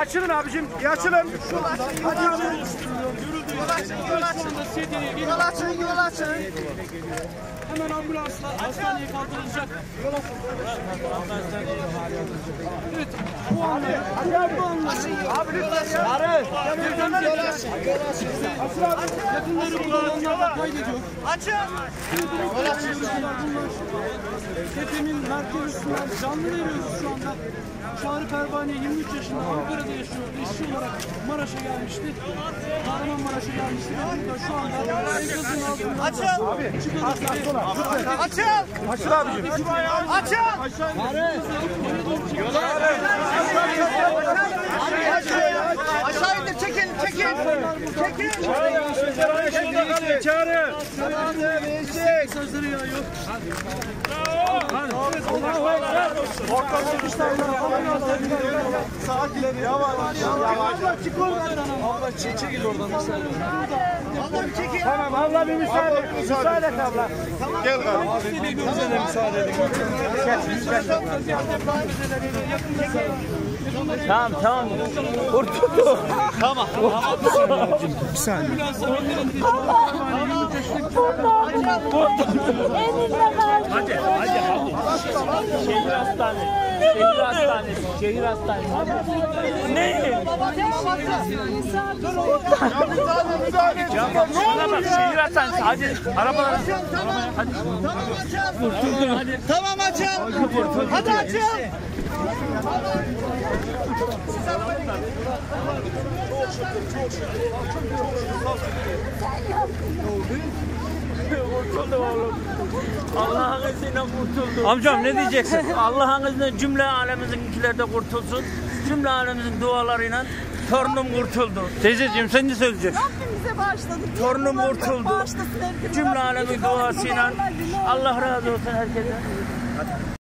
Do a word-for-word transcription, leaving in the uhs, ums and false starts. Açılın abicim, açılın. Hadi abi. Yol açın, yol açın. Yol açın, yol açın. Hemen ambulansla hastaneye kaldırılacak. Yol açın. Evet, bu anları. Hadi abi. Abi lütfen. Arı. Yol açın. Açın abi. Yakınları bulanlarla kaydediyor. Açın. Yol açın. Tepemin merkez üstünden canlı veriyoruz şu anda. Çağrı Pervane yirmi üç yaşında Ankara'da yaşıyordu. İşçi olarak Maraş'a gelmişti. Kahramanmaraş'a gelmişti. Burada şu anda enkazın altında. Açıl! Çıkalım. Açıl! Açıl abicim. Açıl! Yola! Aşağı indir. Çekin. Çekin. Çekin. Çağrı. Çağrı. Sözleri yağıyor. Allah'a emanet olsun. Ortadan işlerden falan yazabiliyorlar. Saat ileri. Yavaş. Abla çık oradan. Abla çekil oradan. Tamam abla bir müsaade. Müsaade et abla. Gel abi. Size de müsaade edin. Tamam tamam. Kurtuldu. Tamam. Bir saniye. Hadi hadi hadi. Şehir hastanesi. Şehir hastanesi. Şehir hastanesi. Ne? Bak şehir hastanesi. Hadi arabalara. Hadi. Kurtuldun hadi. Tamam açın. Hadi açın. Siz arabayla gidin. Çok şükür. Çok şükür. Çok şükür. Ne oldu? kurtuldum oğlum. Allah'ın izniyle kurtuldum. Amcam ne diyeceksin? Allah'ın izniyle cümle alemimizinkiler de kurtulsun. Cümle alemimizin dualarıyla torunum kurtuldu. Teyzeciğim sen ne söyleyeceksin? Rabbimize bağışladık. Torunum kurtuldu. Cümle alemin duasıyla. Allah razı olsun herkese.